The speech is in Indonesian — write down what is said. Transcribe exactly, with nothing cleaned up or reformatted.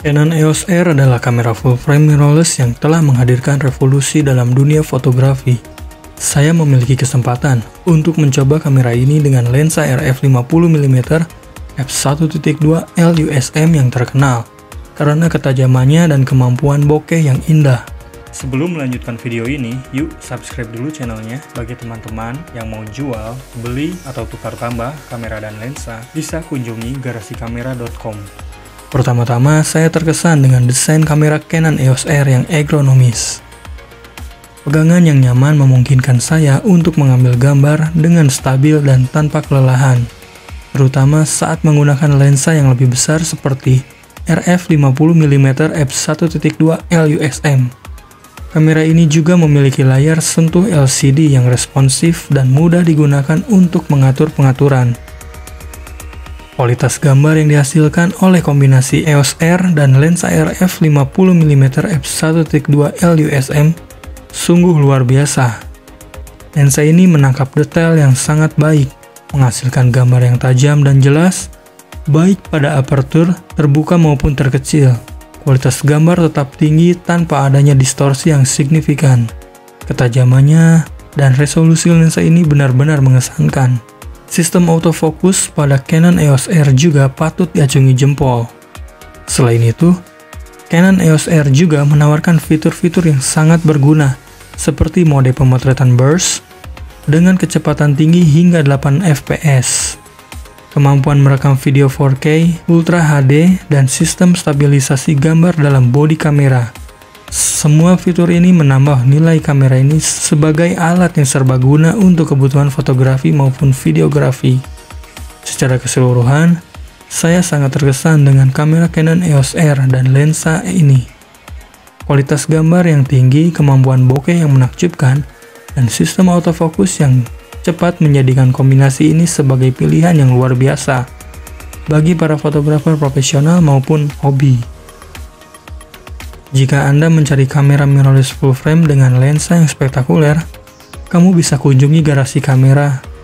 Canon E O S R adalah kamera full frame mirrorless yang telah menghadirkan revolusi dalam dunia fotografi. Saya memiliki kesempatan untuk mencoba kamera ini dengan lensa R F lima puluh milimeter F satu titik dua L U S M yang terkenal karena ketajamannya dan kemampuan bokeh yang indah. Sebelum melanjutkan video ini, yuk subscribe dulu channelnya. Bagi teman-teman yang mau jual, beli, atau tukar tambah kamera dan lensa, bisa kunjungi garasi kamera titik com. Pertama-tama, saya terkesan dengan desain kamera Canon E O S R yang ergonomis. Pegangan yang nyaman memungkinkan saya untuk mengambil gambar dengan stabil dan tanpa kelelahan, terutama saat menggunakan lensa yang lebih besar seperti R F lima puluh milimeter F satu titik dua L U S M. Kamera ini juga memiliki layar sentuh L C D yang responsif dan mudah digunakan untuk mengatur pengaturan. Kualitas gambar yang dihasilkan oleh kombinasi E O S R dan lensa R F lima puluh milimeter F satu titik dua L U S M sungguh luar biasa. Lensa ini menangkap detail yang sangat baik, menghasilkan gambar yang tajam dan jelas, baik pada apertur, terbuka maupun terkecil. Kualitas gambar tetap tinggi tanpa adanya distorsi yang signifikan. Ketajamannya dan resolusi lensa ini benar-benar mengesankan. Sistem autofocus pada Canon E O S R juga patut diacungi jempol. Selain itu, Canon E O S R juga menawarkan fitur-fitur yang sangat berguna, seperti mode pemotretan burst dengan kecepatan tinggi hingga delapan F P S, kemampuan merekam video empat K, Ultra H D, dan sistem stabilisasi gambar dalam bodi kamera. Semua fitur ini menambah nilai kamera ini sebagai alat yang serbaguna untuk kebutuhan fotografi maupun videografi. Secara keseluruhan, saya sangat terkesan dengan kamera Canon E O S R dan lensa ini. Kualitas gambar yang tinggi, kemampuan bokeh yang menakjubkan, dan sistem autofocus yang cepat menjadikan kombinasi ini sebagai pilihan yang luar biasa bagi para fotografer profesional maupun hobi. Jika Anda mencari kamera mirrorless full frame dengan lensa yang spektakuler, kamu bisa kunjungi Garasi Kamera.